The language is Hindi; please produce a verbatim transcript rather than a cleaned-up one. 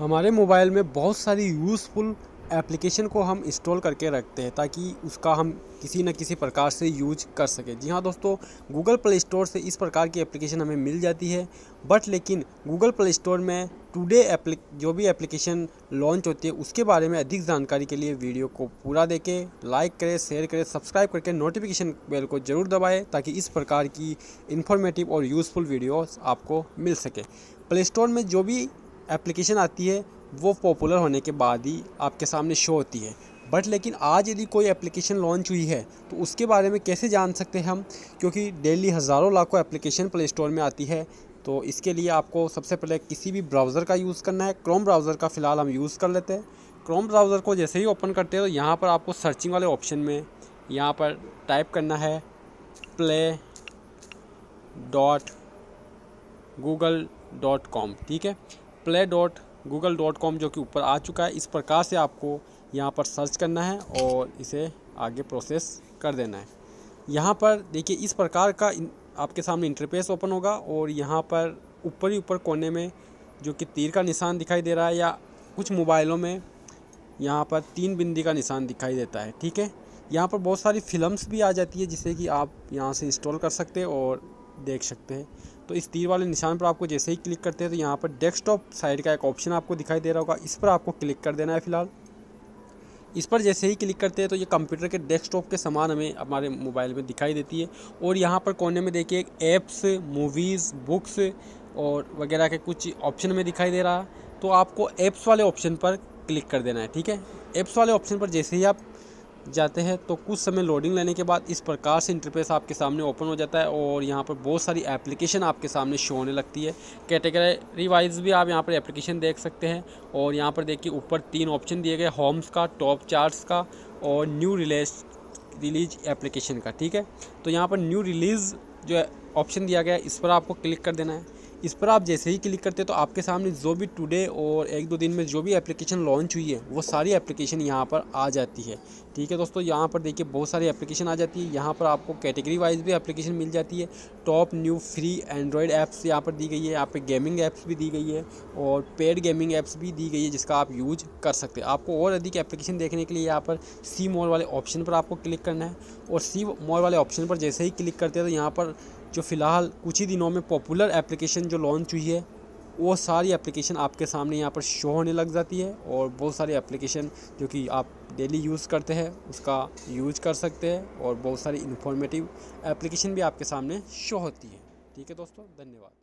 हमारे मोबाइल में बहुत सारी यूज़फुल एप्लीकेशन को हम इंस्टॉल करके रखते हैं ताकि उसका हम किसी न किसी प्रकार से यूज कर सकें। जी हाँ दोस्तों, गूगल प्ले स्टोर से इस प्रकार की एप्लीकेशन हमें मिल जाती है, बट लेकिन गूगल प्ले स्टोर में टुडे एप्ली जो भी एप्लीकेशन लॉन्च होती है उसके बारे में अधिक जानकारी के लिए वीडियो को पूरा देखें, लाइक करें, शेयर करें, सब्सक्राइब करके नोटिफिकेशन बेल को ज़रूर दबाएँ ताकि इस प्रकार की इन्फॉर्मेटिव और यूज़फुल वीडियोस आपको मिल सके। प्ले स्टोर में जो भी एप्लीकेशन आती है वो पॉपुलर होने के बाद ही आपके सामने शो होती है, बट लेकिन आज यदि कोई एप्लीकेशन लॉन्च हुई है तो उसके बारे में कैसे जान सकते हैं हम, क्योंकि डेली हज़ारों लाखों एप्लीकेशन प्ले स्टोर में आती है। तो इसके लिए आपको सबसे पहले किसी भी ब्राउज़र का यूज़ करना है। क्रोम ब्राउज़र का फ़िलहाल हम यूज़ कर लेते हैं। क्रोम ब्राउज़र को जैसे ही ओपन करते हैं तो यहाँ पर आपको सर्चिंग वाले ऑप्शन में यहाँ पर टाइप करना है play dot Google dot com, ठीक है, play dot Google dot com जो कि ऊपर आ चुका है। इस प्रकार से आपको यहाँ पर सर्च करना है और इसे आगे प्रोसेस कर देना है। यहाँ पर देखिए इस प्रकार का आपके सामने इंटरफेस ओपन होगा और यहाँ पर ऊपर ही ऊपर कोने में जो कि तीर का निशान दिखाई दे रहा है या कुछ मोबाइलों में यहाँ पर तीन बिंदी का निशान दिखाई देता है, ठीक है। यहाँ पर बहुत सारी फिल्म्स भी आ जाती है जिसे कि आप यहाँ से इंस्टॉल कर सकते हैं और देख सकते हैं। तो इस तीर वाले निशान पर आपको जैसे ही क्लिक करते हैं तो यहाँ पर डेस्कटॉप साइड का एक ऑप्शन आपको दिखाई दे रहा होगा, इस पर आपको क्लिक कर देना है। फ़िलहाल इस पर जैसे ही क्लिक करते हैं तो ये कंप्यूटर के डेस्कटॉप के समान हमें हमारे मोबाइल में दिखाई देती है। और यहाँ पर कोने में देखिए ऐप्स, मूवीज़, बुक्स और वगैरह के कुछ ऑप्शन में दिखाई दे रहा, तो आपको ऐप्स वाले ऑप्शन पर क्लिक कर देना है, ठीक है। ऐप्स वाले ऑप्शन पर जैसे ही आप जाते हैं तो कुछ समय लोडिंग लेने के बाद इस प्रकार से इंटरफेस आपके सामने ओपन हो जाता है और यहाँ पर बहुत सारी एप्लीकेशन आपके सामने शो होने लगती है। कैटेगरी वाइज भी आप यहाँ पर एप्लीकेशन देख सकते हैं और यहाँ पर देखिए ऊपर तीन ऑप्शन दिए गए, होम्स का, टॉप चार्ट्स का और न्यू रिलीज रिलीज एप्लीकेशन का, ठीक है। तो यहाँ पर न्यू रिलीज़ जो ऑप्शन दिया गया है इस पर आपको क्लिक कर देना है। इस पर आप जैसे ही क्लिक करते हैं तो आपके सामने जो भी टुडे और एक दो दिन में जो भी एप्लीकेशन लॉन्च हुई है वो सारी एप्लीकेशन यहाँ पर आ जाती है, ठीक है दोस्तों। यहाँ पर देखिए बहुत सारी एप्लीकेशन आ जाती है। यहाँ पर आपको कैटेगरी वाइज भी एप्लीकेशन मिल जाती है। Top new free Android apps यहाँ पर दी गई है, यहाँ पर गेमिंग ऐप्स भी दी गई है और पेड गेमिंग ऐप्स भी दी गई है जिसका आप यूज कर सकते हैं। आपको और अधिक एप्लीकेशन देखने के लिए यहाँ पर सी मोर वाले ऑप्शन पर आपको क्लिक करना है और सी मोर वाले ऑप्शन पर जैसे ही क्लिक करते हैं तो यहाँ पर जो फ़िलहाल कुछ ही दिनों में पॉपुलर एप्लीकेशन जो लॉन्च हुई है वो सारी एप्लीकेशन आपके सामने यहाँ पर शो होने लग जाती है और बहुत सारी एप्लीकेशन जो कि आप डेली यूज़ करते हैं उसका यूज कर सकते हैं और बहुत सारी इन्फॉर्मेटिव एप्लीकेशन भी आपके सामने शो होती है, ठीक है दोस्तों। धन्यवाद।